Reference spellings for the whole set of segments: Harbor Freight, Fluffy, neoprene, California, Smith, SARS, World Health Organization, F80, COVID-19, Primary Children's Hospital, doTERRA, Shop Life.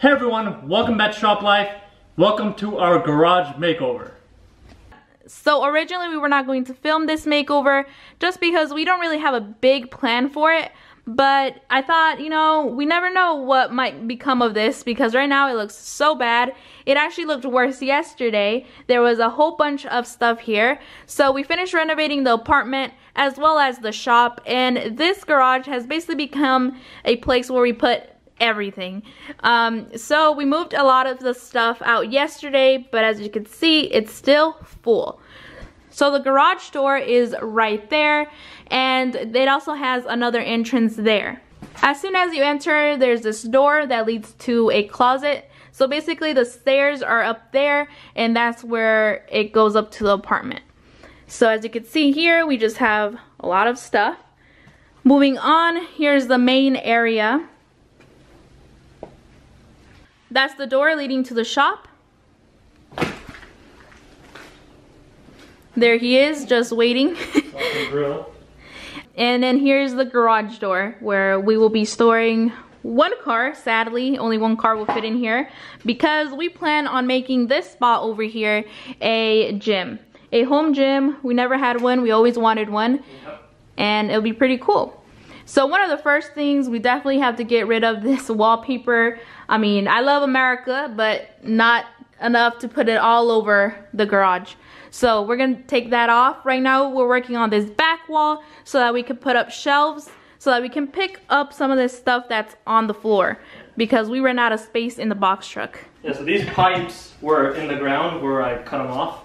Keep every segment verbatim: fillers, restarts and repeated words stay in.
Hey everyone, welcome back to Shop Life. Welcome to our garage makeover. So originally we were not going to film this makeover just because we don't really have a big plan for it. But I thought, you know, we never know what might become of this because right now it looks so bad. It actually looked worse yesterday. There was a whole bunch of stuff here. So we finished renovating the apartment as well as the shop. And this garage has basically become a place where we put everything. Um, so we moved a lot of the stuff out yesterday, but as you can see, it's still full. So the garage door is right there, and it also has another entrance there. As soon as you enter, there's this door that leads to a closet. So basically the stairs are up there, and that's where it goes up to the apartment. So as you can see here, we just have a lot of stuff. Moving on, here's the main area. That's the door leading to the shop. There he is, just waiting. And then here's the garage door where we will be storing one car. Sadly, only one car will fit in here because we plan on making this spot over here a gym. A home gym. We never had one. We always wanted one. And it'll be pretty cool. So one of the first things, we definitely have to get rid of this wallpaper. I mean, I love America, but not enough to put it all over the garage. So we're gonna take that off. Right now we're working on this back wall so that we can put up shelves so that we can pick up some of this stuff that's on the floor because we ran out of space in the box truck. Yeah, so these pipes were in the ground where I cut them off.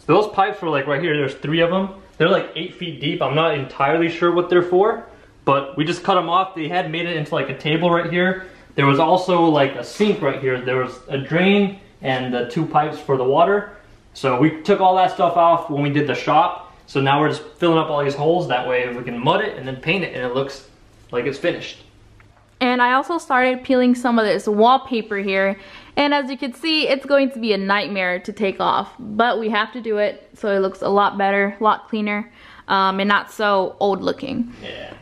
So those pipes were like right here, there's three of them. They're like eight feet deep. I'm not entirely sure what they're for. But we just cut them off. They had made it into like a table right here. There was also like a sink right here. There was a drain and the two pipes for the water. So we took all that stuff off when we did the shop. So now we're just filling up all these holes. That way we can mud it and then paint it and it looks like it's finished. And I also started peeling some of this wallpaper here. And as you can see, it's going to be a nightmare to take off. But we have to do it so it looks a lot better, a lot cleaner, um, and not so old looking. Yeah.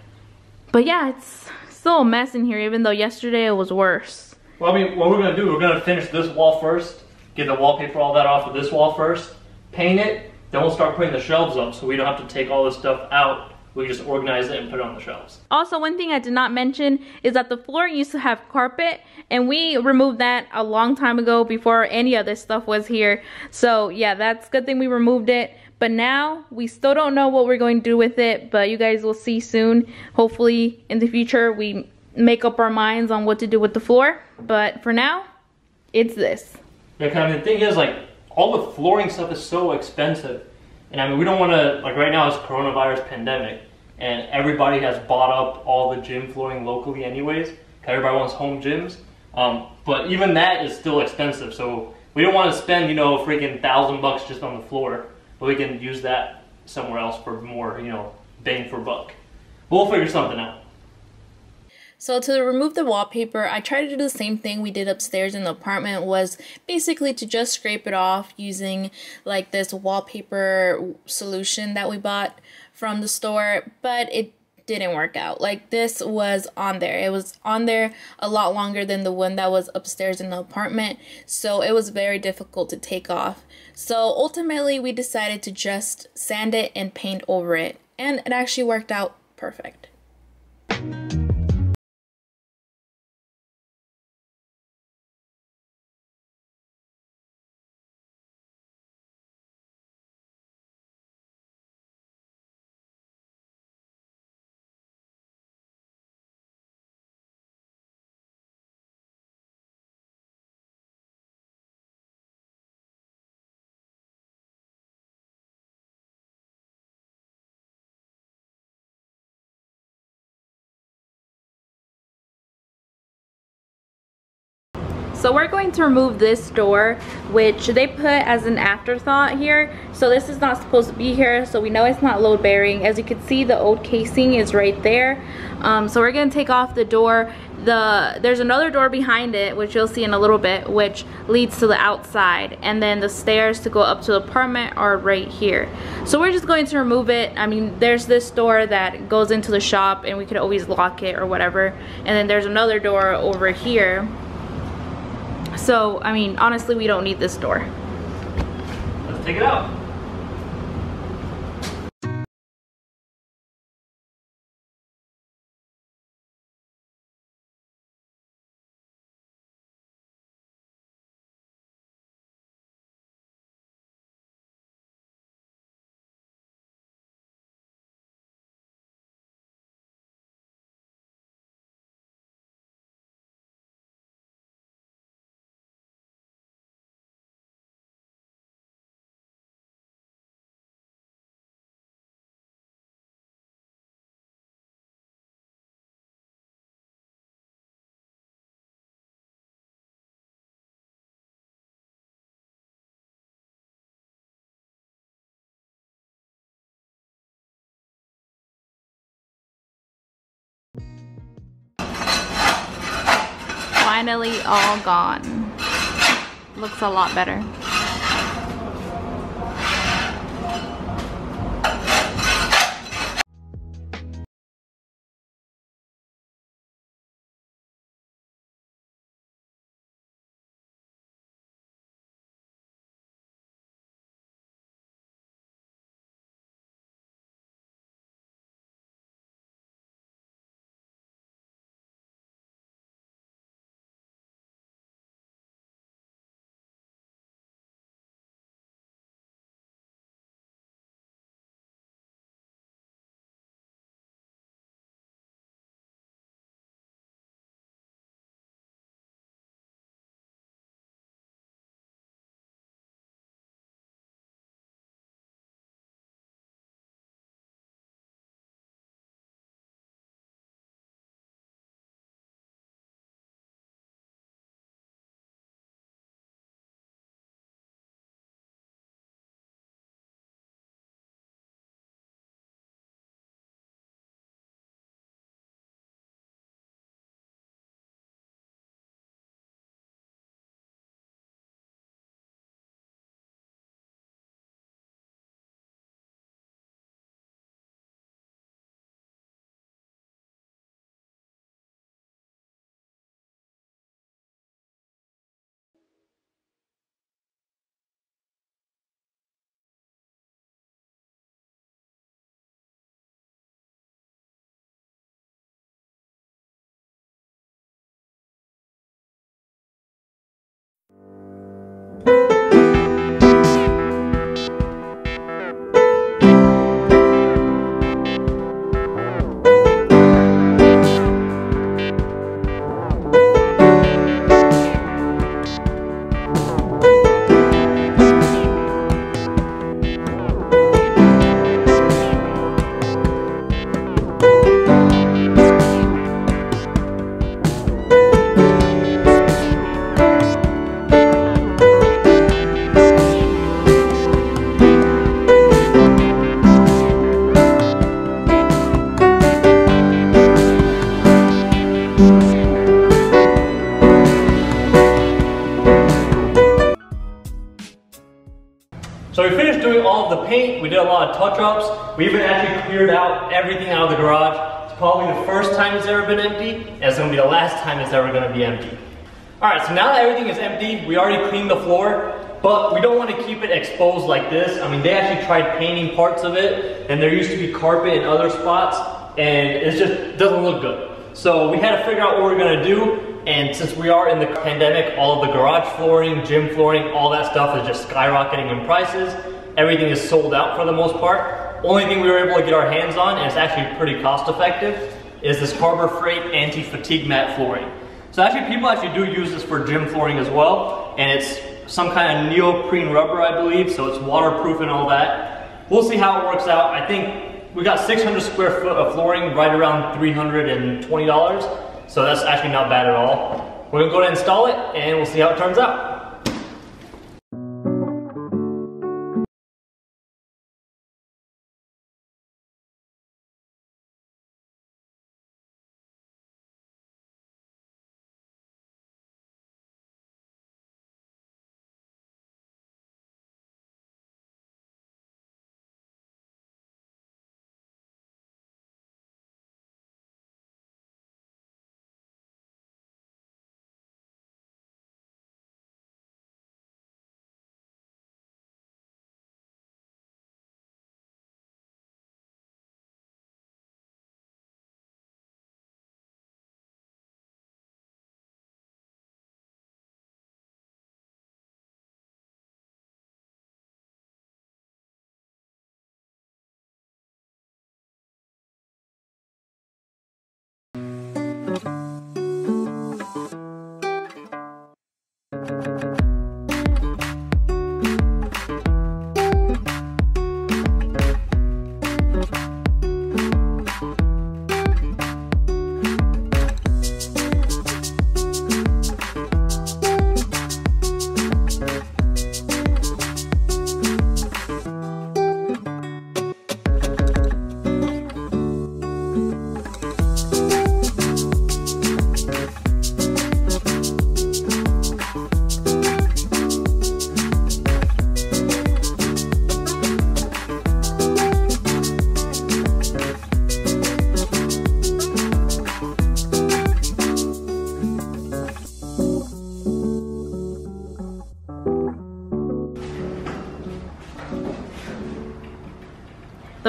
But yeah, it's still a mess in here, even though yesterday it was worse. Well, I mean, what we're gonna do, we're gonna finish this wall first, get the wallpaper, all that off of this wall first, paint it, then we'll start putting the shelves up so we don't have to take all this stuff out. We just organize it and put it on the shelves. Also, one thing I did not mention is that the floor used to have carpet, and we removed that a long time ago before any of this stuff was here. So yeah, that's a good thing we removed it. But now, we still don't know what we're going to do with it, but you guys will see soon. Hopefully, in the future, we make up our minds on what to do with the floor. But for now, it's this. Yeah, cause, I mean, the thing is, like, all the flooring stuff is so expensive. And I mean, we don't want to, like right now, it's coronavirus pandemic. And everybody has bought up all the gym flooring locally anyways. Cause everybody wants home gyms. Um, but even that is still expensive. So we don't want to spend, you know, a freaking thousand bucks just on the floor. But we can use that somewhere else for more, you know, bang for buck. We'll figure something out. So to remove the wallpaper, I tried to do the same thing we did upstairs in the apartment, was basically to just scrape it off using like this wallpaper solution that we bought from the store, but it didn't work out. Like this was on there. It was on there a lot longer than the one that was upstairs in the apartment, so it was very difficult to take off. So ultimately we decided to just sand it and paint over it, and it actually worked out perfect. So we're going to remove this door, which they put as an afterthought here. So this is not supposed to be here, so we know it's not load bearing. As you can see, the old casing is right there. Um, so we're gonna take off the door. The there's another door behind it, which you'll see in a little bit, which leads to the outside. And then the stairs to go up to the apartment are right here. So we're just going to remove it. I mean, there's this door that goes into the shop and we could always lock it or whatever. And then there's another door over here So, I mean, honestly, we don't need this door. Let's take it out. Finally all gone. Looks a lot better. So we finished doing all of the paint, we did a lot of touch-ups, we even actually cleared out everything out of the garage. It's probably the first time it's ever been empty, and it's going to be the last time it's ever going to be empty. Alright, so now that everything is empty, we already cleaned the floor, but we don't want to keep it exposed like this. I mean, they actually tried painting parts of it, and there used to be carpet in other spots, and it just doesn't look good. So we had to figure out what we we're going to do. And since we are in the pandemic, all of the garage flooring, gym flooring, all that stuff is just skyrocketing in prices. Everything is sold out for the most part. Only thing we were able to get our hands on, and it's actually pretty cost effective, is this Harbor Freight anti-fatigue mat flooring. So actually people actually do use this for gym flooring as well. And it's some kind of neoprene rubber, I believe, so it's waterproof and all that. We'll see how it works out. I think we got six hundred square foot of flooring, right around three hundred twenty dollars. So that's actually not bad at all. We're gonna go ahead and install it and we'll see how it turns out.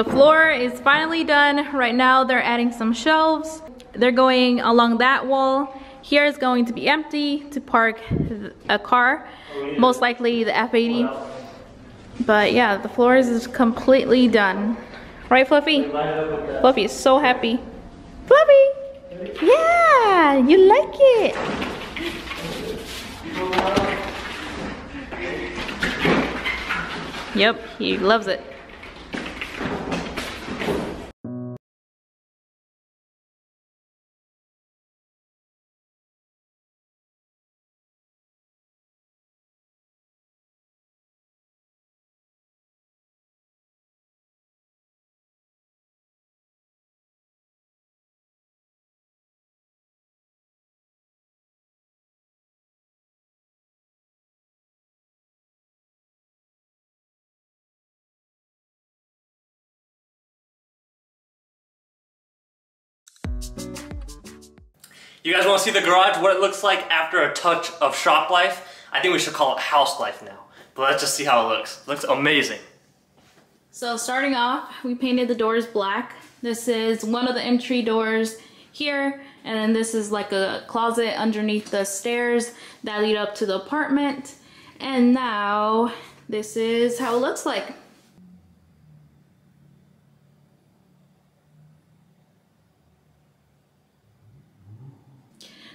The floor is finally done. Right now they're adding some shelves. They're going along that wall. Here is going to be empty to park a car, most likely the F eighty. But yeah, the floor is completely done. Right, Fluffy? Fluffy is so happy. Fluffy! Yeah, you like it. Yep, he loves it. You guys want to see the garage, what it looks like after a touch of shop life? I think we should call it house life now. But let's just see how it looks. It looks amazing. So starting off, we painted the doors black. This is one of the entry doors here. And then this is like a closet underneath the stairs that lead up to the apartment. And now this is how it looks like.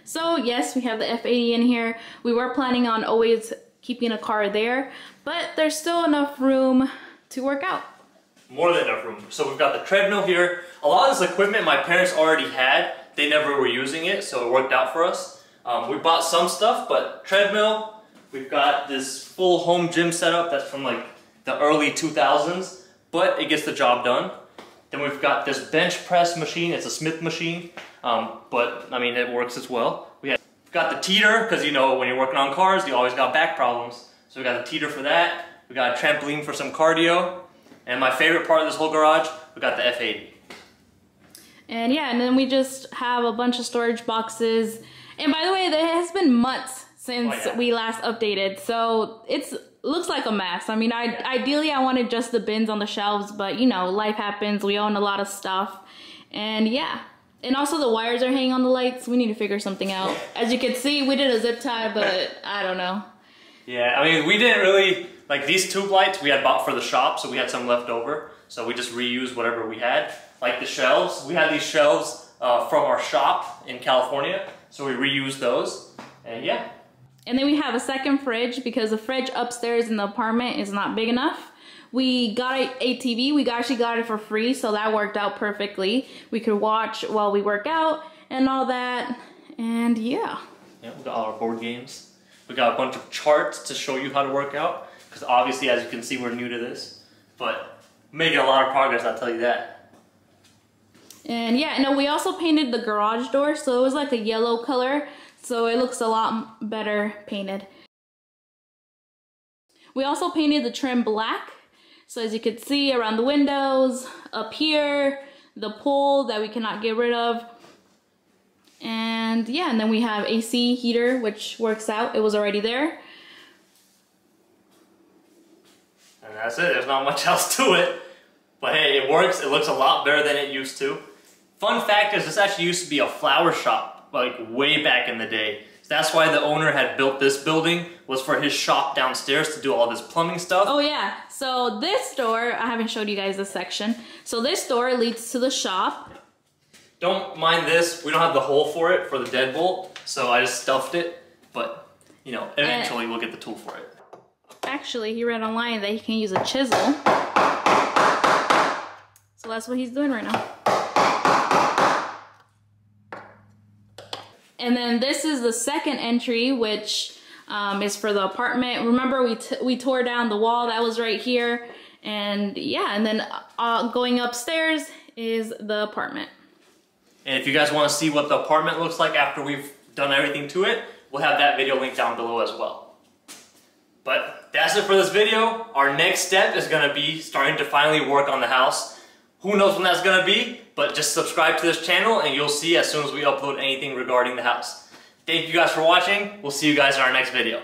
So yes, we have the F eighty in here. We were planning on always keeping a car there, but there's still enough room to work out. More than enough room. So we've got the treadmill here. A lot of this equipment my parents already had. They never were using it, so it worked out for us. Um, we bought some stuff, but treadmill, we've got this full home gym setup that's from like the early two thousands, but it gets the job done. Then we've got this bench press machine. It's a Smith machine, um, but I mean, it works as well. We have, we've got the teeter, because you know, when you're working on cars, you always got back problems. So we got the teeter for that. We got a trampoline for some cardio. And my favorite part of this whole garage, we got the F eighty. And yeah, and then we just have a bunch of storage boxes. And by the way, there has been months since oh, yeah. we last updated. So it's looks like a mess. I mean, I ideally I wanted just the bins on the shelves, but you know, life happens. We own a lot of stuff, and yeah, and also the wires are hanging on the lights. We need to figure something out. As you can see, we did a zip tie, but I don't know. Yeah, I mean, we didn't really like these tube lights. We had bought for the shop, so we had some left over, so we just reused whatever we had. Like the shelves, we had these shelves uh, from our shop in California, so we reused those, and yeah. And then we have a second fridge because the fridge upstairs in the apartment is not big enough. We got a T V. We actually got it for free, so that worked out perfectly. We could watch while we work out and all that, and yeah. Yeah, we got all our board games. We got a bunch of charts to show you how to work out because obviously, as you can see, we're new to this, but making a lot of progress, I'll tell you that. And yeah, no, we also painted the garage door, so it was like a yellow color. So it looks a lot better painted. We also painted the trim black. So as you can see around the windows, up here, the pole that we cannot get rid of. And yeah, and then we have A C heater, which works out. It was already there. And that's it. There's not much else to it. But hey, it works. It looks a lot better than it used to. Fun fact is this actually used to be a flower shop, like way back in the day. So that's why the owner had built this building, was for his shop downstairs to do all this plumbing stuff. Oh yeah, so this door, I haven't showed you guys this section. So this door leads to the shop. Don't mind this, we don't have the hole for it, for the deadbolt, so I just stuffed it, but you know, eventually and we'll get the tool for it. Actually, he read online that he can use a chisel. So that's what he's doing right now. And then this is the second entry, which um, is for the apartment. Remember, we, t we tore down the wall that was right here. And yeah, and then uh, going upstairs is the apartment. And if you guys want to see what the apartment looks like after we've done everything to it, we'll have that video linked down below as well. But that's it for this video. Our next step is going to be starting to finally work on the house. Who knows when that's gonna be, but just subscribe to this channel and you'll see as soon as we upload anything regarding the house. Thank you guys for watching. We'll see you guys in our next video.